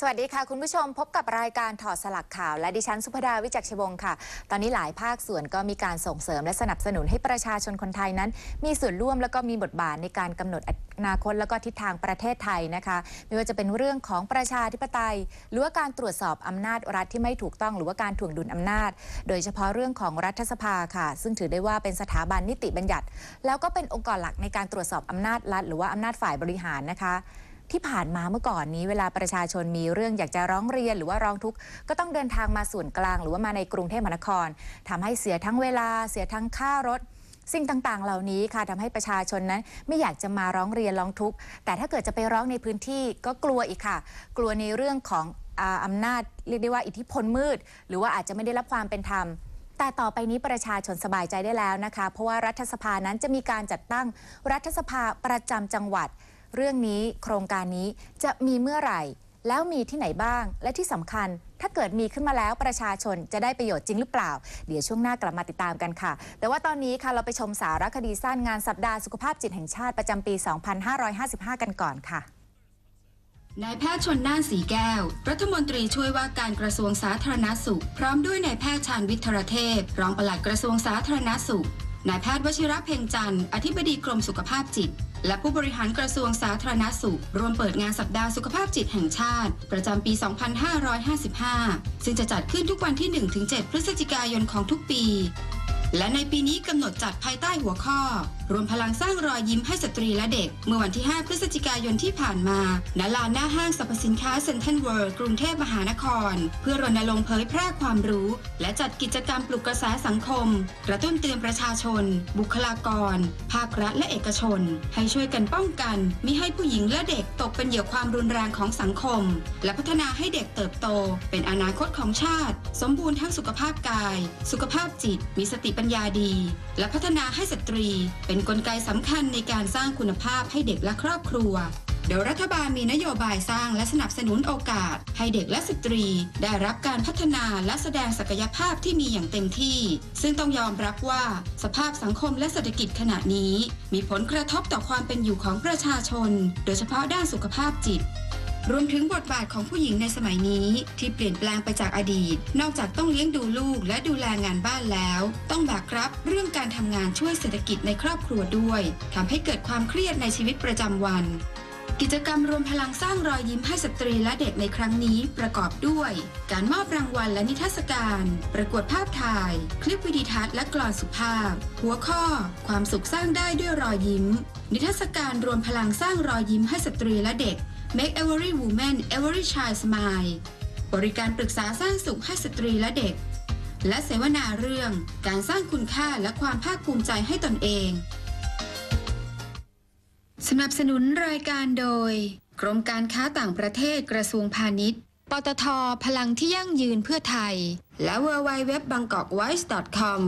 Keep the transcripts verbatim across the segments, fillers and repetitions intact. สวัสดีค่ะคุณผู้ชมพบกับรายการถอดสลักข่าวและดิฉันสุภดาวิจักชวงศ์ค่ะตอนนี้หลายภาคส่วนก็มีการส่งเสริมและสนับสนุนให้ประชาชนคนไทยนั้นมีส่วนร่วมแล้วก็มีบทบาทในการกำหนดอนาคตแล้วก็ทิศทางประเทศไทยนะคะไม่ว่าจะเป็นเรื่องของประชาธิปไตยหรือว่าการตรวจสอบอำนาจรัฐที่ไม่ถูกต้องหรือว่าการถ่วงดุลอำนาจโดยเฉพาะเรื่องของรัฐสภาค่ะซึ่งถือได้ว่าเป็นสถาบันนิติบัญญัติแล้วก็เป็นองค์กรหลักในการตรวจสอบอำนาจรัฐหรือว่าอำนาจฝ่ายบริหารนะคะที่ผ่านมาเมื่อก่อนนี้เวลาประชาชนมีเรื่องอยากจะร้องเรียนหรือว่าร้องทุกข์ก็ต้องเดินทางมาส่วนกลางหรือว่ามาในกรุงเทพมหานครทำให้เสียทั้งเวลาเสียทั้งค่ารถสิ่งต่างๆเหล่านี้ค่ะทำให้ประชาชนนั้นไม่อยากจะมาร้องเรียนร้องทุกข์แต่ถ้าเกิดจะไปร้องในพื้นที่ก็กลัวอีกค่ะกลัวในเรื่องของอำนาจเรียกได้ว่าอิทธิพลมืดหรือว่าอาจจะไม่ได้รับความเป็นธรรมแต่ต่อไปนี้ประชาชนสบายใจได้แล้วนะคะเพราะว่ารัฐสภานั้นจะมีการจัดตั้งรัฐสภาประจำจังหวัดเรื่องนี้โครงการนี้จะมีเมื่อไหร่แล้วมีที่ไหนบ้างและที่สำคัญถ้าเกิดมีขึ้นมาแล้วประชาชนจะได้ประโยชน์จริงหรือเปล่าเดี๋ยวช่วงหน้ากลับมาติดตามกันค่ะแต่ว่าตอนนี้ค่ะเราไปชมสารคดีสั้นงานสัปดาห์สุขภาพจิตแห่งชาติประจำปี สองพันห้าร้อยห้าสิบห้า กันก่อนค่ะนายแพทย์ชลน่าน ศรีแก้วรัฐมนตรีช่วยว่าการกระทรวงสาธารณสุขพร้อมด้วยนายแพทย์ชาญวิทย์ ธรเทพรองปลัดกระทรวงสาธารณสุขนายแพทย์วชิระเพ็งจันทร์อธิบดีกรมสุขภาพจิตและผู้บริหารกระทรวงสาธารณสุขรวมเปิดงานสัปดาห์สุขภาพจิตแห่งชาติประจำปี สองพันห้าร้อยห้าสิบห้า ซึ่งจะจัดขึ้นทุกวันที่ หนึ่งถึงเจ็ด พฤศจิกายนของทุกปีและในปีนี้กำหนดจัดภายใต้หัวข้อรวมพลังสร้างรอยยิ้มให้สตรีและเด็กเมื่อวันที่ ห้า พฤศจิกายนที่ผ่านมาณ ลานหน้าห้างสรรพสินค้าเซ็นทรัลเวิลด์กรุงเทพมหานครเพื่อรณรงค์เผยแพร่ความรู้และจัดกิจกรรมปลุกกระแสสังคมกระตุ้นเตือนประชาชนบุคลากรภาครัฐและเอกชนให้ช่วยกันป้องกันมิให้ผู้หญิงและเด็กตกเป็นเหยื่อความรุนแรงของสังคมและพัฒนาให้เด็กเติบโตเป็นอนาคตของชาติสมบูรณ์ทั้งสุขภาพกายสุขภาพจิตมีสติปัญญาดีและพัฒนาให้สตรีเป็นกลไกสำคัญในการสร้างคุณภาพให้เด็กและครอบครัวโดยรัฐบาลมีนโยบายสร้างและสนับสนุนโอกาสให้เด็กและสตรีได้รับการพัฒนาและแสดงศักยภาพที่มีอย่างเต็มที่ซึ่งต้องยอมรับว่าสภาพสังคมและเศรษฐกิจขณะนี้มีผลกระทบต่อความเป็นอยู่ของประชาชนโดยเฉพาะด้านสุขภาพจิตรวมถึงบทบาทของผู้หญิงในสมัยนี้ที่เปลี่ยนแปลงไปจากอดีตนอกจากต้องเลี้ยงดูลูกและดูแลงานบ้านแล้วต้องแบกรับเรื่องการทำงานช่วยเศรษฐกิจในครอบครัวด้วยทำให้เกิดความเครียดในชีวิตประจำวันกิจกรรมรวมพลังสร้างรอยยิ้มให้สตรีและเด็กในครั้งนี้ประกอบด้วยการมอบรางวัลและนิทรรศการประกวดภาพถ่ายคลิปวิดีทัศน์และกลอนสุภาพหัวข้อความสุขสร้างได้ด้วยรอยยิ้มนิทรรศการรวมพลังสร้างรอยยิ้มให้สตรีและเด็กMake every woman, every child smile บริการปรึกษาสร้างสุขให้สตรีและเด็กและเสวนาเรื่องการสร้างคุณค่าและความภาคภูมิใจให้ตนเองสนับสนุนรายการโดยกรมการค้าต่างประเทศกระทรวงพาณิชย์ปตท.พลังที่ยั่งยืนเพื่อไทยและ ดับเบิลยู ดับเบิลยู ดับเบิลยู ดอท บางกอกไวส์ ดอท คอม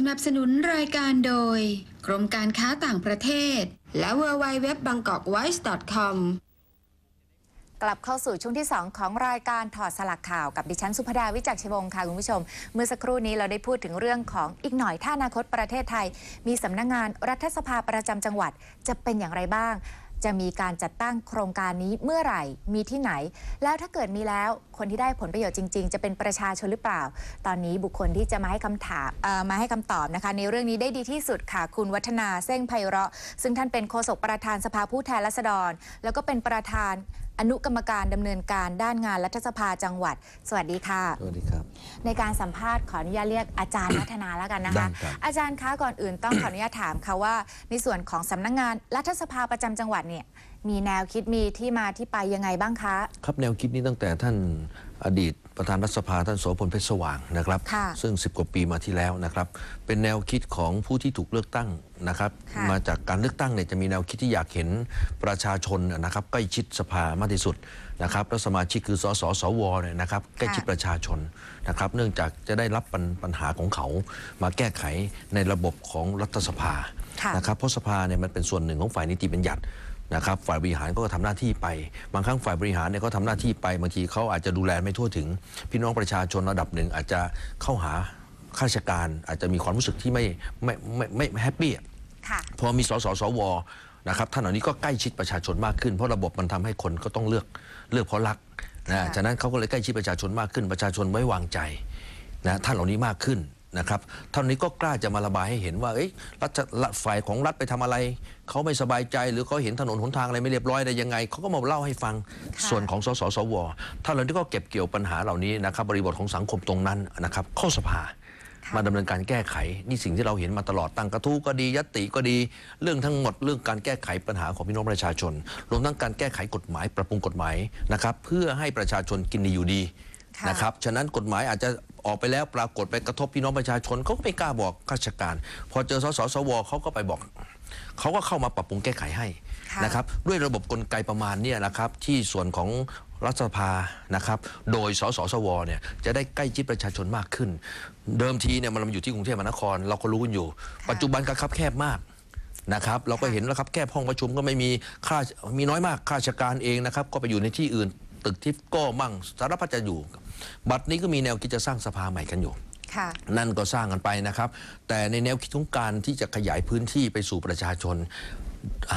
สนับสนุนรายการโดยกรมการค้าต่างประเทศและ ดับเบิลยู ดับเบิลยู ดับเบิลยู ดอท บางกอกไวส์ ดอท คอม กลับเข้าสู่ช่วงที่สองของรายการถอดสลักข่าวกับดิฉันสุภดาวิจักชวงศ์ค่ะคุณผู้ชมเมื่อสักครู่นี้เราได้พูดถึงเรื่องของอีกหน่อยถ้าอนาคตประเทศไทยมีสำนักงานรัฐสภาประจำจังหวัดจะเป็นอย่างไรบ้างจะมีการจัดตั้งโครงการนี้เมื่อไหร่มีที่ไหนแล้วถ้าเกิดมีแล้วคนที่ได้ผลประโยชน์จริงๆจะเป็นประชาชนหรือเปล่าตอนนี้บุคคลที่จะมาให้คำถามมาให้คำตอบนะคะในเรื่องนี้ได้ดีที่สุดค่ะคุณวัฒนาเส้งไพเราะซึ่งท่านเป็นโฆษกประธานสภาผู้แทนราษฎรแล้วก็เป็นประธานอนุกรรมการดำเนินการด้านงานรัฐสภาจังหวัดสวัสดีค่ะสวัสดีครับในการสัมภาษณ์ขออนุญาตเรียกอาจารย์วัฒนาแล้วกันนะคะอาจารย์คะก่อนอื่นต้องขออนุญาตถามค่ะว่าในส่วนของสำนักงานรัฐสภาประจำจังหวัดเนี่ยมีแนวคิดมีที่มาที่ไปยังไงบ้างคะครับแนวคิดนี้ตั้งแต่ท่านอดีตประธานรัฐสภาท่านโสพลเพชรสว่างนะครับซึ่งสิบกว่าปีมาที่แล้วนะครับเป็นแนวคิดของผู้ที่ถูกเลือกตั้งนะครับมาจากการเลือกตั้งเนี่ยจะมีแนวคิดที่อยากเห็นประชาชนนะครับใกล้ชิดสภามากที่สุดนะครับและสมาชิกคือสสสวเนี่ยนะครับใกล้ชิดประชาชนนะครับเนื่องจากจะได้รับปัญหาของเขามาแก้ไขในระบบของรัฐสภานะครับเพราะสภาเนี่ยมันเป็นส่วนหนึ่งของฝ่ายนิติบัญญัตินะครับฝ่ายบริหารก็ทำหน้าที่ไปบางครั้งฝ่ายบริหารเนี่ยก็ทำหน้าที่ไปบางทีเขาอาจจะดูแลไม่ทั่วถึงพี่น้องประชาชนระดับหนึ่งอาจจะเข้าหา ข้าราชการอาจจะมีความรู้สึกที่ไม่ไม่ไม่ไม่แฮปปี้พอมีสสสวนะครับท่านเหล่านี้ก็ใกล้ชิดประชาชนมากขึ้นเพราะระบบมันทำให้คนก็ต้องเลือกเลือกเพราะรักนะฉะนั้นเขาก็เลยใกล้ชิดประชาชนมากขึ้นประชาชนไว้วางใจนะท่านเหล่านี้มากขึ้นนะครับท่านนี้ก็กล้าจะมาระบายให้เห็นว่าเอ้ยรัฐฝ่ายของรัฐไปทำอะไรเขาไม่สบายใจหรือเขาเห็นถนนหนทางอะไรไม่เรียบร้อยอะไรยังไงเขาก็มาเล่าให้ฟังส่วนของสสสวท่านเหล่านี้ก็เก็บเกี่ยวปัญหาเหล่านี้นะครับบริบทของสังคมตรงนั้นนะครับเข้าสภามาดำเนินการแก้ไขนี่สิ่งที่เราเห็นมาตลอดตั้งกระทู้ก็ดียติก็ดีเรื่องทั้งหมดเรื่องการแก้ไขปัญหาของพี่น้องประชาชนรวมทั้งการแก้ไขกฎหมายปรับปรุงกฎหมายนะครับเพื่อให้ประชาชนกินดีอยู่ดีนะครับฉะนั้นกฎหมายอาจจะออกไปแล้วปรากฏไปกระทบพี่น้องประชาชนเขาไม่กล้าบอกข้าราชการพอเจอสสสวเขาก็ไปบอกเขาก็เข้ามาปรับปรุงแก้ไขให้นะครับด้วยระบบกลไกประมาณนี้นะครับที่ส่วนของรัฐสภานะครับโดยสสสวเนี่ยจะได้ใกล้ชิดประชาชนมากขึ้นเดิมทีเนี่ยมันอยู่ที่กรุงเทพมหานครเราก็รู้กันอยู่ปัจจุบันก็คับแคบมากนะครับเราก็เห็นแล้วครับแคบห้องประชุมก็ไม่มีค่ามีน้อยมากข้าราชการเองนะครับก็ไปอยู่ในที่อื่นตึกที่ก็มั่งสารพัดจะอยู่บัดนี้ก็มีแนวคิดจะสร้างสภาใหม่กันอยู่นั่นก็สร้างกันไปนะครับแต่ในแนวคิดของการที่จะขยายพื้นที่ไปสู่ประชาชน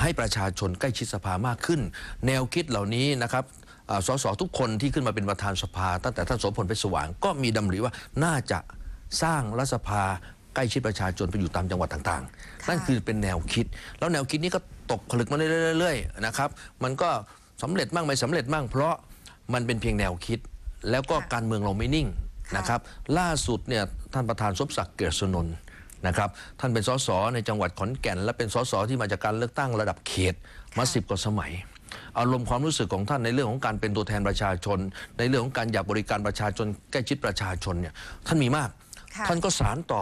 ให้ประชาชนใกล้ชิดสภามากขึ้นแนวคิดเหล่านี้นะครับสสทุกคนที่ขึ้นมาเป็นประธานสภาตั้งแต่ท่านโสพลเพชรสว่างก็มีดำริว่าน่าจะสร้างรัฐสภาใกล้ชิดประชาชนไปอยู่ตามจังหวัดต่างๆนั่นคือเป็นแนวคิดแล้วแนวคิดนี้ก็ตกผลึกมาเรื่อยๆนะครับมันก็สำเร็จมั่งไม่สำเร็จมั่งเพราะมันเป็นเพียงแนวคิดแล้วก็การเมืองเราไม่นิ่งนะครับล่าสุดเนี่ยท่านประธานสมศักดิ์เกียรติสนนท์นะครับท่านเป็นสสในจังหวัดขอนแก่นและเป็นสสที่มาจากการเลือกตั้งระดับเขตมาสิบกว่าสมัยอารมณ์ความรู้สึกของท่านในเรื่องของการเป็นตัวแทนประชาชนในเรื่องของการอยากบริการประชาชนใกล้ชิดประชาชนเนี่ยท่านมีมากท่านก็สานต่อ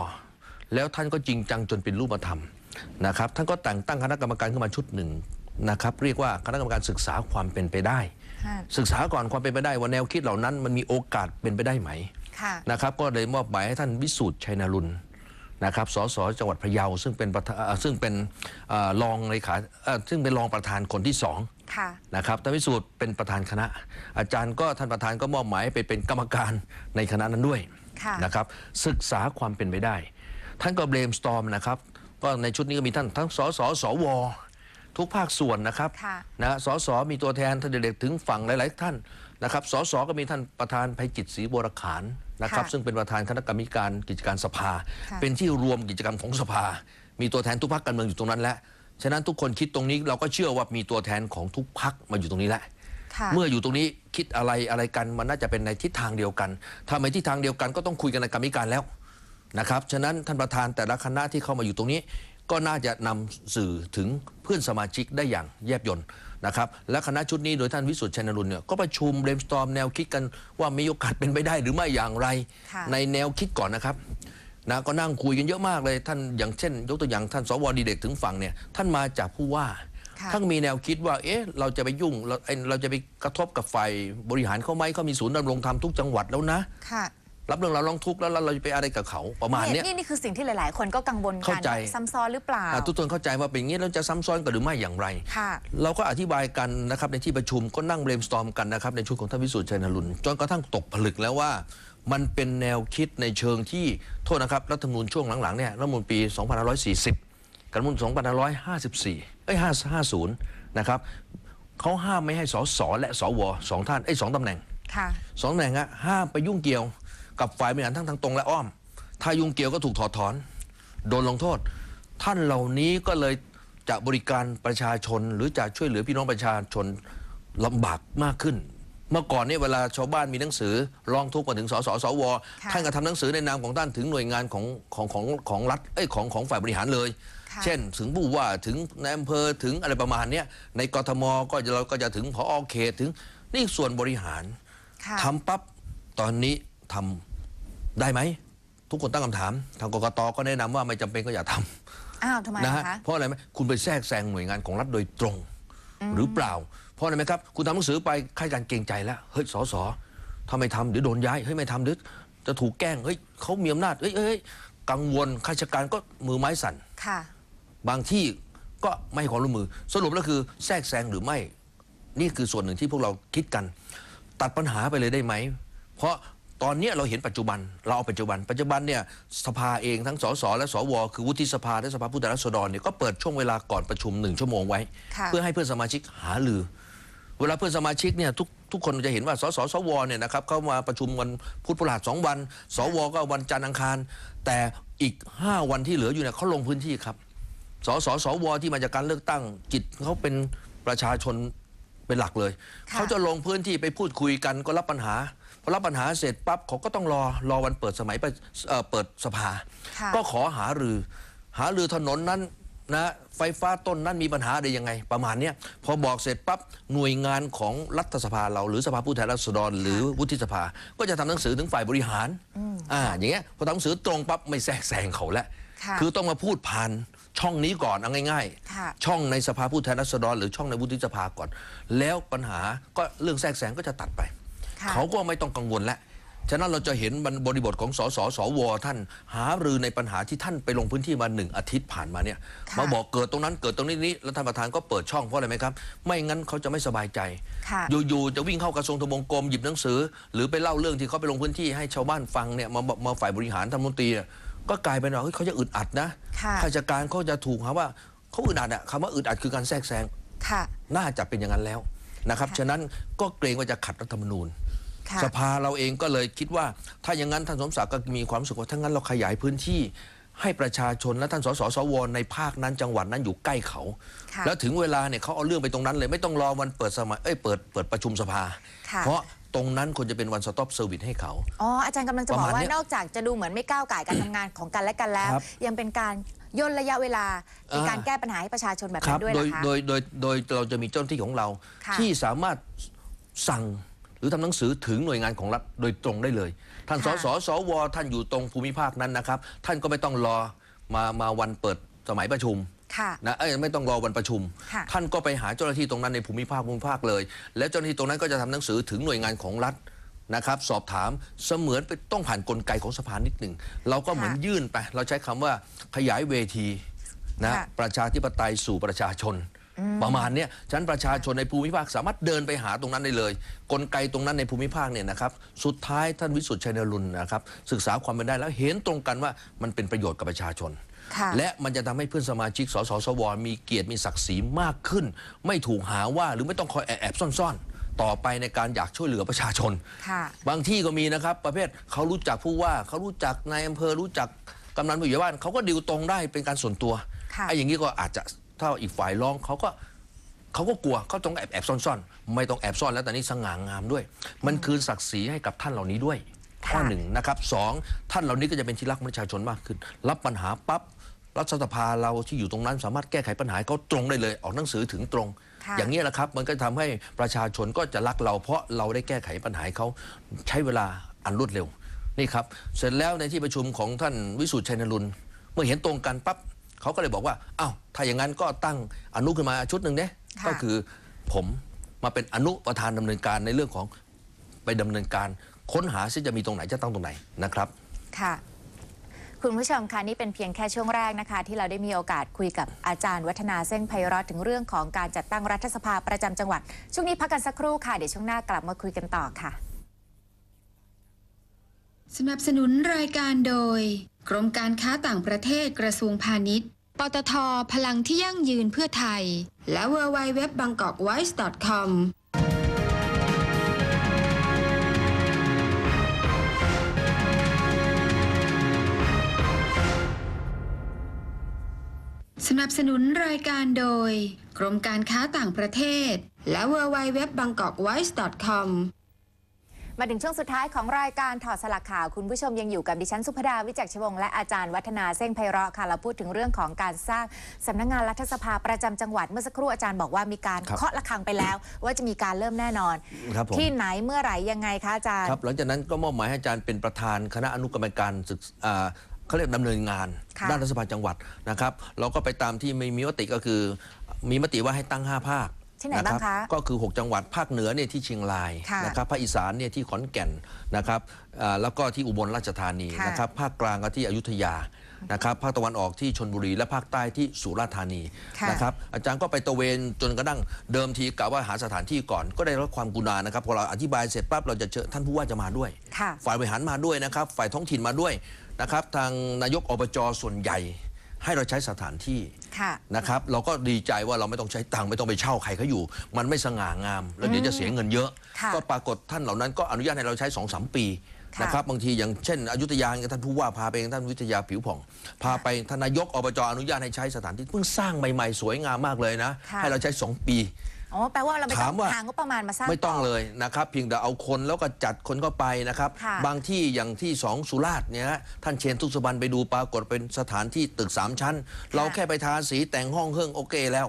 แล้วท่านก็จริงจังจนเป็นรูปธรรมนะครับท่านก็แต่งตั้งคณะกรรมการขึ้นมาชุดหนึ่งนะครับเรียกว่าคณะกรรมการศึกษาความเป็นไปได้ศึกษาก่อนความเป็นไปได้ว่าแนวคิดเหล่านั้นมันมีโอกาสเป็นไปได้ไหมนะครับก็เลยมอบหมายให้ท่านวิสูตรชัยนรุนนะครับสสจังหวัดพะเยาซึ่งเป็นซึ่งเป็นรองเลขาซึ่งเป็นรองประธานคนที่สองนะครับท่านวิสูตรเป็นประธานคณะอาจารย์ก็ท่านประธานก็มอบหมายไปเป็นกรรมการในคณะนั้นด้วยนะครับศึกษาความเป็นไปได้ท่านก็เบรนสตอร์มนะครับก็ในชุดนี้ก็มีท่านทั้งสสสวทุกภาคส่วนนะครับนะสสมีตัวแทนท่านเด็กถึงฝั่งหลายๆท่านนะครับสสก็มีท่านประธานภัยจิตศรีบัวขานนะครับซึ่งเป็นประธานคณะกรรมการกิจการสภาเป็นที่รวมกิจกรรมของสภามีตัวแทนทุกพรรคการเมืองอยู่ตรงนั้นและฉะนั้นทุกคนคิดตรงนี้เราก็เชื่อว่ามีตัวแทนของทุกพรรคมาอยู่ตรงนี้แหละเมื่ออยู่ตรงนี้คิดอะไรอะไรกันมันน่าจะเป็นในทิศทางเดียวกันถ้าในทิศทางเดียวกันก็ต้องคุยกันในกรรมการแล้วนะครับฉะนั้นท่านประธานแต่ละคณะที่เข้ามาอยู่ตรงนี้ก็น่าจะนำสื่อถึงเพื่อนสมาชิกได้อย่างแยบยลนะครับและคณะชุดนี้โดยท่านวิสุทธิ์ชัยนรุนเนี่ยก็ประชุมเบรนสตอร์มแนวคิดกันว่ามีโอกาสเป็นไปได้หรือไม่อย่างไรในแนวคิดก่อนนะครับนะก็นั่งคุยกันเยอะมากเลยท่านอย่างเช่นยกตัวอย่างท่านสวดีเด็กถึงฝั่งเนี่ยท่านมาจากผู้ว่าท่านมีแนวคิดว่าเอ๊ะเราจะไปยุ่งเราเราจะไปกระทบกับฝ่ายบริหารเขาไหมเขามีศูนย์ดำรงธรรมทุกจังหวัดแล้วนะรับเรื่องเราลองทุกข์แล้วเราจะไปอะไรกับเขาประมาณนี้นี่นี่คือสิ่งที่หลายๆคนก็กังวลกันซ้ำซ้อนหรือเปล่าทุกคนเข้าใจว่าเป็นอย่างนี้เราจะซ้ำซ้อนกันหรือไม่อย่างไรเราก็อธิบายกันนะครับในที่ประชุมก็นั่งเบรนสตอร์มกันนะครับในชุดของท่านวิสุทธิ์ชัยนรุนจนกระทั่งตกผลึกแล้วว่ามันเป็นแนวคิดในเชิงที่โทษนะครับรัฐธรรมนูญช่วงหลังๆเนี่ยรัฐธรรมนูญปีสองพันห้าร้อยสี่สิบกับรัฐธรรมนูญสองพันห้าร้อยห้าสิบสี่เอ้ยห้าสิบนะครับเขาห้ามไม่ให้สสและสวสองท่านเอ้ยสองตำแหน่งสองตำแหน่งอะห้ามไปยุ่งเกี่ยวกับฝ่ายบริหารทั้งทางตรงและอ้อมถ้ายุ่งเกี่ยวก็ถูกถอดถอนโดนลงโทษท่านเหล่านี้ก็เลยจะบริการประชาชนหรือจะช่วยเหลือพี่น้องประชาชนลำบากมากขึ้นเมื่อก่อนเนี่ยเวลาชาวบ้านมีหนังสือร้องทุกข์มาถึงสสสวท่านก็ทำหนังสือในนามของท่านถึงหน่วยงานของของของของรัฐเอ้ยของของฝ่ายบริหารเลยเช่นถึงผู้ว่าถึงนายอำเภอถึงอะไรประมาณนี้ในกทมก็เราก็จะถึงผอเขตถึงนี่ส่วนบริหารทำปั๊บตอนนี้ทำได้ไหมทุกคนตั้งคำถามทางกกตก็แนะนำว่าไม่จำเป็นก็อย่าทำอ้าวทำไมนะฮะเพราะอะไรไหมคุณไปแทรกแซงหน่วยงานของรัฐโดยตรงหรือเปล่าเพราะอะไรไหมครับคุณทำหนังสือไปค่ายการเกรงใจแล้วเฮ้ยสสทำไมทำเดี๋ยวโดนย้ายเฮ้ยไม่ทำเดี๋ยวจะถูกแกล้งเฮ้ยเขามีอำนาจเฮ้ยเฮ้ยกังวลข้าราชการก็มือไม้สั่นบางที่ก็ไม่ให้ความร่วมมือสรุปแล้วคือแทรกแซงหรือไม่นี่คือส่วนหนึ่งที่พวกเราคิดกันตัดปัญหาไปเลยได้ไหมเพราะ ตอนนี้เราเห็นปัจจุบันเราเอาปัจจุบันปัจจุบันเนี่ยสภาเองทั้งสสและสวคือวุฒิสภาและสภาผู้แทนราษฎรเนี่ยก็เปิดช่วงเวลาก่อนประชุมหนึ่งชั่วโมงไว้เพื่อให้เพื่อนสมาชิกหารือเวลาเพื่อนสมาชิกเนี่ยทุกทุกคนจะเห็นว่าสสสวเนี่ยนะครับเข้ามาประชุมวันพุธพฤหัสสองวันสวก็วันจันทร์อังคารแต่อีกห้าวันที่เหลืออยู่เนี่ยเขาลงพื้นที่ครับสสสวที่มาจากการเลือกตั้งจิตเขาเป็นประชาชนเป็นหลักเลยเขาจะลงพื้นที่ไปพูดคุยกันก็รับปัญหาพอรับปัญหาเสร็จปั๊บเขาก็ต้องรอรอวันเปิดสมัยเปิดสภาก็ขอหารือหารือถนนนั้นนะไฟฟ้าต้นนั้นมีปัญหาอะไรยังไงประมาณนี้พอบอกเสร็จปั๊บหน่วยงานของรัฐสภาเราหรือสภาผู้แทนราษฎรหรือวุฒิสภาก็จะทำหนังสือถึงฝ่ายบริหารอ่าอย่างเงี้ยพอทำหนังสือตรงปั๊บไม่แทรกแซงเขาแล้วคือต้องมาพูดผ่านช่องนี้ก่อนเอาง่ายๆช่องในสภาผู้แทนราษฎรหรือช่องในวุฒิสภาก่อนแล้วปัญหาก็เรื่องแทรกแซงก็จะตัดไปเขาก็ไม่ต้องกังวลแล้วฉะนั้นเราจะเห็นบริบทของสสสวท่านหารือในปัญหาที่ท่านไปลงพื้นที่มาหนึ่งอาทิตย์ผ่านมาเนี่ยมาบอกเกิดตรงนั้นเกิดตรงนี้นี้แล้วท่านประธานก็เปิดช่องเพราะอะไรไหมครับไม่งั้นเขาจะไม่สบายใจอยู่ๆจะวิ่งเข้ากระทรวงทบวงกรมหยิบหนังสือหรือไปเล่าเรื่องที่เขาไปลงพื้นที่ให้ชาวบ้านฟังเนี่ยมามาฝ่ายบริหารท่านมนตรีก็กลายเป็นว่าเขาจะอึดอัดนะข้าราชการเขาจะถูกหาว่าเขาอึดอัดอะคำว่าอึดอัดคือการแทรกแซงน่าจะเป็นอย่างนั้นแล้วนะครับฉะนั้นก็เกรงว่าจะขัดรัฐธรรมนูญสภาเราเองก็เลยคิดว่าถ้าอย่างนั้นท่านสมศักดิ์ก็มีความสุขว่าถ้างั้นเราขยายพื้นที่ให้ประชาชนและท่านสสสวในภาคนั้นจังหวัดนั้นอยู่ใกล้เขาแล้วถึงเวลาเนี่ยเขาเอาเรื่องไปตรงนั้นเลยไม่ต้องรอวันเปิดสมัยเอ้ยเปิดเปิดประชุมสภาเพราะตรงนั้นควรจะเป็นวันสต็อปเซอร์วิสให้เขาอ๋ออาจารย์กำลังจะบอกว่านอกจากจะดูเหมือนไม่ก้าวก่ายการทำงานของกันและกันแล้วยังเป็นการย่นระยะเวลาในการแก้ปัญหาให้ประชาชนแบบนั้นด้วยนะคะโดยโดยโดยเราจะมีเจ้าหน้าที่ของเราที่สามารถสั่งหรือทำหนังสือถึงหน่วยงานของรัฐโดยตรงได้เลยท่านสสสวท่านอยู่ตรงภูมิภาคนั้นนะครับท่านก็ไม่ต้องรอมามาวันเปิดสมัยประชุมนะเอ้ยไม่ต้องรอวันประชุมท่านก็ไปหาเจ้าหน้าที่ตรงนั้นในภูมิภาคภูมิภาคเลยและเจ้าหน้าที่ตรงนั้นก็จะทำหนังสือถึงหน่วยงานของรัฐนะครับสอบถามเสมือนต้องผ่านกลไกของสภานิดหนึ่งเราก็เหมือนยื่นไปเราใช้คำว่าขยายเวทีนะประชาธิปไตยสู่ประชาชนประมาณนี้ฉะนั้นประชาชนในภูมิภาคสามารถเดินไปหาตรงนั้นได้เลยกลไกตรงนั้นในภูมิภาคเนี่ยนะครับสุดท้ายท่านวิสุทธิ์ชัยนรุนนะครับศึกษาความเป็นได้แล้วเห็นตรงกันว่ามันเป็นประโยชน์กับประชาชนและมันจะทำให้เพื่อนสมาชิกสสสวมีเกียรติมีศักดิ์ศรีมากขึ้นไม่ถูกหาว่าหรือไม่ต้องคอยแอบซ่อนๆต่อไปในการอยากช่วยเหลือประชาชนบางที่ก็มีนะครับประเภทเขารู้จักผู้ว่าเขารู้จักนายอำเภอรู้จักกำนันผู้ใหญ่บ้านเขาก็ดิวตรงได้เป็นการส่วนตัวไอ้อย่างนี้ก็อาจจะถ้าอีกฝ่ายร้องเขาก็เขาก็กลัวเขาต้องแอบแอบซ่อนซ่อนไม่ต้องแอบซ่อนแล้วแต่นี้สง่างามด้วยมันคือศักดิ์ศรีให้กับท่านเหล่านี้ด้วยข้อหนึ่งนะครับสองท่านเหล่านี้ก็จะเป็นที่รักประชาชนมากขึ้นรับปัญหาปั๊บรัฐสภาเราที่อยู่ตรงนั้นสามารถแก้ไขปัญหาเขาตรงได้เลยออกหนังสือถึงตรงอย่างนี้แหละครับมันก็ทำให้ประชาชนก็จะรักเราเพราะเราได้แก้ไขปัญหาเขาใช้เวลาอันรวดเร็วนี่ครับเสร็จแล้วในที่ประชุมของท่านวิสุทธิ์ชัยนรุนเมื่อเห็นตรงกันปั๊บเขาก็เลยบอกว่าอ้าวถ้าอย่างนั้นก็ตั้งอนุขึ้นมาชุดหนึ่งเนี่ยก็คือผมมาเป็นอนุประธานดำเนินการในเรื่องของไปดำเนินการค้นหาซิจะมีตรงไหนจะตั้งตรงไหนนะครับค่ะคุณผู้ชมค่ะนี่เป็นเพียงแค่ช่วงแรกนะคะที่เราได้มีโอกาสคุยกับอาจารย์วัฒนาเส้นไพเราะถึงเรื่องของการจัดตั้งรัฐสภาประจำจังหวัดช่วงนี้พักกันสักครู่ค่ะเดี๋ยวช่วงหน้ากลับมาคุยกันต่อค่ะสนับสนุนรายการโดยกรมการค้าต่างประเทศกระทรวงพาณิชย์ปตท.พลังที่ยั่งยืนเพื่อไทยและ ดับเบิลยู ดับเบิลยู ดับเบิลยู ดอท บางกอกไวซ์ ดอท คอมสนับสนุนรายการโดยกรมการค้าต่างประเทศและ ดับเบิลยู ดับเบิลยู ดับเบิลยู ดอท บางกอกไวซ์ ดอท คอม มาถึงช่วงสุดท้ายของรายการถอดสลักข่าวคุณผู้ชมยังอยู่กับดิฉันสุภดาวิจักรชวงศ์และอาจารย์วัฒนาเส้นไพเราะค่ะเราพูดถึงเรื่องของการสร้างสำนักงานรัฐสภาประจำจังหวัดเมื่อสักครู่อาจารย์บอกว่ามีการเคาะระฆังไปแล้วว่าจะมีการเริ่มแน่นอนที่ไหนเมื่อไหร่ยังไงคะอาจารย์ครับหลังจากนั้นก็มอบหมายให้อาจารย์เป็นประธานคณะอนุกรรมการศึกษาเขาเรียกดำเนินงานด้านรัฐสภาจังหวัดนะครับเราก็ไปตามที่มีมติก็คือมีมติว่าให้ตั้งห้าภาค ที่ไหนบ้างคะก็คือหกจังหวัดภาคเหนือเนี่ยที่เชียงรายนะครับภาคอีสานเนี่ยที่ขอนแก่นนะครับแล้วก็ที่อุบลราชธานีนะครับภาคกลางก็ที่อยุธยานะครับภาคตะวันออกที่ชลบุรีและภาคใต้ที่สุราษฎร์ธานีนะครับอาจารย์ก็ไปตะเวนจนกระทั่งเดิมทีกะว่าหาสถานที่ก่อนก็ได้รับความกรุณานะครับพอเราอธิบายเสร็จปั๊บเราจะเชิญท่านผู้ว่าจะมาด้วยฝ่ายบริหารมาด้วยนะครับฝ่ายท้องถิ่นมาด้วยนะครับทางนายกอบจส่วนใหญ่ให้เราใช้สถานที่นะครับเราก็ดีใจว่าเราไม่ต้องใช้ตังค์ไม่ต้องไปเช่าใครเขาอยู่มันไม่สง่างามแล้วเดี๋ยวจะเสียเงินเยอะก็ปรากฏท่านเหล่านั้นก็อนุญาตให้เราใช้ สองถึงสาม ปีนะครับบางทีอย่างเช่นอยุธยาท่านผู้ว่าพาไปท่านวิทยาผิวผ่องพาไปท่านนายกอบจอนุญาตให้ใช้สถานที่เพิ่งสร้างใหม่ๆสวยงามมากเลยนะให้เราใช้สองปีอ๋อแปลว่าเราไม่ต้องหางบประมาณมาสร้างไม่ต้องเลยนะครับเพียงแต่เอาคนแล้วก็จัดคนก็ไปนะครับบางที่อย่างที่สองสุราษฎร์เนี่ยท่านเชนทุกสุบันไปดูปรากฏเป็นสถานที่ตึกสามชั้นเราแค่ไปทาสีแต่งห้องเครื่องโอเคแล้ว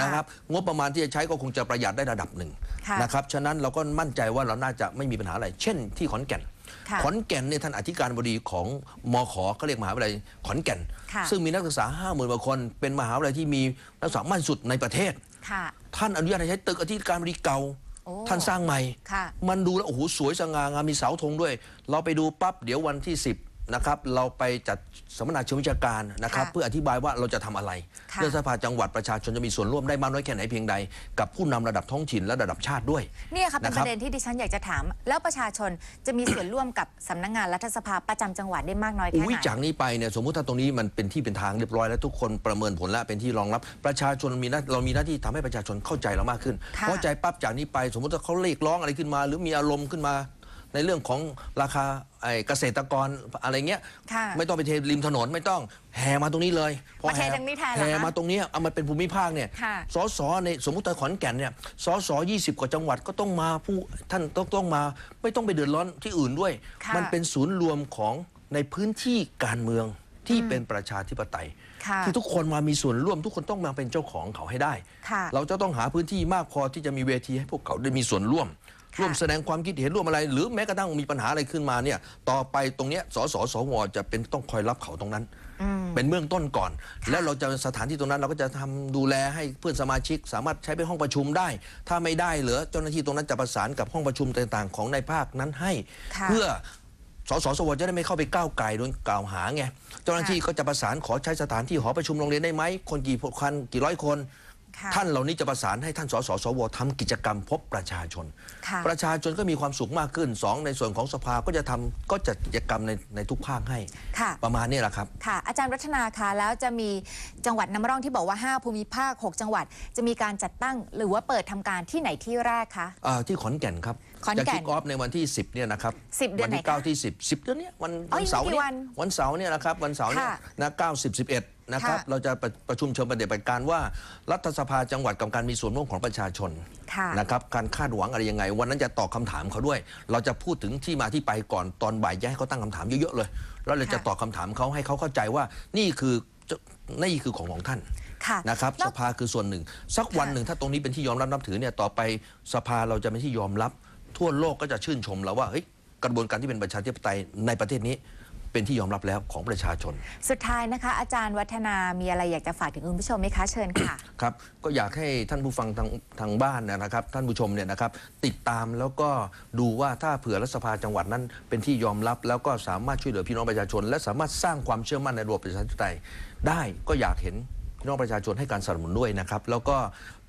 นะครับงบประมาณที่จะใช้ก็คงจะประหยัดได้ระดับหนึ่งนะครับฉะนั้นเราก็มั่นใจว่าเราน่าจะไม่มีปัญหาอะไรเช่นที่ขอนแก่นขอนแก่นเนี่ยท่านอธิการบดีของมข.ก็เรียกมหาวิทยาลัยขอนแก่นซึ่งมีนักศึกษาห้าหมื่นกว่าคนเป็นมหาวิทยาลัยที่มีนักศึกษามากที่สุดในประเทศท่านอนุญาตให้ใช้ตึกอธิการบดีเก่าท่านสร้างใหม่มันดูแล้วโอ้โหสวยสง่างามมีเสาธงด้วยเราไปดูปั๊บเดี๋ยววันที่สิบนะครับเราไปจัดสัมมนาเชิงวิชาการนะครับเพื่ออธิบายว่าเราจะทำอะไรเรื่องสภาจังหวัดประชาชนจะมีส่วนร่วมได้มากน้อยแค่ไหนเพียงใดกับผู้นำระดับท้องถิ่นและระดับชาติด้วยเนี่ยครับเป็นประเด็นที่ดิฉันอยากจะถามแล้วประชาชนจะมีส่วนร่วมกับสำนักงานรัฐสภาประจำจังหวัดได้มากน้อยแค่ไหนจากนี้ไปเนี่ยสมมุติถ้าตรงนี้มันเป็นที่เป็นทางเรียบร้อยแล้วทุกคนประเมินผลและเป็นที่รองรับประชาชนมีเรามีหน้าที่ทำให้ประชาชนเข้าใจเรามากขึ้นเข้าใจปั๊บจากนี้ไปสมมุติว่าเขาเรียกร้องอะไรขึ้นมาหรือมีอารมณ์ขึ้นมาในเรื่องของราคาเกษตรกรอะไรเงี้ยไม่ต้องไปเทริมถนนไม่ต้องแห่มาตรงนี้เลยพอแห่แห่มาตรงนี้เอามาเป็นภูมิภาคเนี่ยสสในสมมุติขอนแก่นเนี่ยสสยี่สิบกว่าจังหวัดก็ต้องมาผู้ท่านต้องต้องมาไม่ต้องไปเดือดร้อนที่อื่นด้วยมันเป็นศูนย์รวมของในพื้นที่การเมืองที่เป็นประชาธิปไตยที่ทุกคนมามีส่วนร่วมทุกคนต้องมาเป็นเจ้าของเขาให้ได้เราจะต้องหาพื้นที่มากพอที่จะมีเวทีให้พวกเขาได้มีส่วนร่วมร่วมแสดงความคิดเห็นร่วมอะไรหรือแม้กระทั่งมีปัญหาอะไรขึ้นมาเนี่ยต่อไปตรงเนี้ยสสสวจะเป็นต้องคอยรับเขาตรงนั้นเป็นเบื้องต้นก่อนแล้วเราจะสถานที่ตรงนั้นเราก็จะทำดูแลให้เพื่อนสมาชิกสามารถใช้เป็นห้องประชุมได้ถ้าไม่ได้เหลือเจ้าหน้าที่ตรงนั้นจะประสานกับห้องประชุมต่างๆของในภาคนั้นให้เพื่อสสสวจะได้ไม่เข้าไปก้าวไก่โดนกล่าวหาไงเจ้าหน้าที่ก็จะประสานขอใช้สถานที่หอประชุมโรงเรียนได้ไหมคนกี่พันกี่ร้อยคนท่านเหล่านี้จะประสานให้ท่านสสสวทำกิจกรรมพบประชาชนประชาชนก็มีความสุขมากขึ้นสองในส่วนของสภาก็จะทำก็จัดกิจกรรมในในทุกภาคให้ประมาณนี้แหละครับค่ะอาจารย์รัชนาค่ะแล้วจะมีจังหวัดน้ำร่องที่บอกว่าห้าภูมิภาคหกจังหวัดจะมีการจัดตั้งหรือว่าเปิดทำการที่ไหนที่แรกคะที่ขอนแก่นครับจะคิกออฟในวันที่สิบเนี่ยนะครับวันที่เก้าที่สิบ สิบเดือนนี้วันเสาร์เนี่ยวันเสาร์เนี่ยนะครับวันเสาร์เนี่ยนะเก้า สิบ สิบเอ็ดนะครับเราจะประชุมเชิงปฏิบัติการว่ารัฐสภาจังหวัดกับการมีส่วนร่วมของประชาชนนะครับการคาดหวังอะไรยังไงวันนั้นจะตอบคำถามเขาด้วยเราจะพูดถึงที่มาที่ไปก่อนตอนบ่ายจะให้เขาตั้งคำถามเยอะๆเลยแล้วเราจะตอบคาถามเขาให้เขาเข้าใจว่านี่คือนี่คือของของท่านนะครับสภาคือส่วนหนึ่งสักวันหนึ่งถ้าตรงนี้เป็นที่ยอมรับนับถือเนี่ยต่อไปสภาเราจะเป็นที่ยอมรับทั่วโลกก็จะชื่นชมเราว่าเฮ้ยกระบวนการที่เป็นประชาธิปไตยในประเทศนี้เป็นที่ยอมรับแล้วของประชาชนสุดท้ายนะคะอาจารย์วัฒนามีอะไรอยากจะฝากถึงคุณผู้ชมไหมคะเชิญค่ะครับก็อยากให้ท่านผู้ฟังทางทางบ้านนะครับท่านผู้ชมเนี่ยนะครับติดตามแล้วก็ดูว่าถ้าเผื่อรัฐสภาจังหวัดนั้นเป็นที่ยอมรับแล้วก็สามารถช่วยเหลือพี่น้องประชาชนและสามารถสร้างความเชื่อมั่นในระบบประชาธิปไตยได้ก็อยากเห็นพี่น้องประชาชนให้การสนับสนุนด้วยนะครับแล้วก็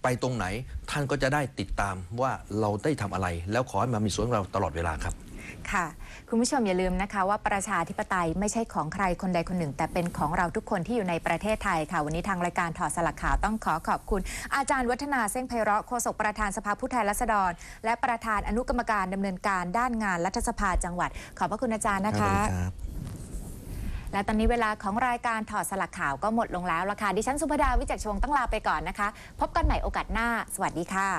ไปตรงไหนท่านก็จะได้ติดตามว่าเราได้ทำอะไรแล้วขอให้มามีส่วนเราตลอดเวลาครับค่ะคุณผู้ชมอย่าลืมนะคะว่าประชาธิปไตยไม่ใช่ของใครคนใดคนหนึ่งแต่เป็นของเราทุกคนที่อยู่ในประเทศไทยค่ะวันนี้ทางรายการถอดสลักข่าวต้องขอขอบคุณอาจารย์วัฒนาเส้งไพเราะโฆษกประธานสภาผู้แทนราษฎรและประธานอนุกรรมการดำเนินการด้านงานรัฐสภาจังหวัดขอบพระคุณอาจารย์นะคะและตอนนี้เวลาของรายการถอดสลักข่าวก็หมดลงแล้วล่ะค่ะดิฉันสุภดาวิจักรชวงศ์ต้องลาไปก่อนนะคะพบกันใหม่โอกาสหน้าสวัสดีค่ะ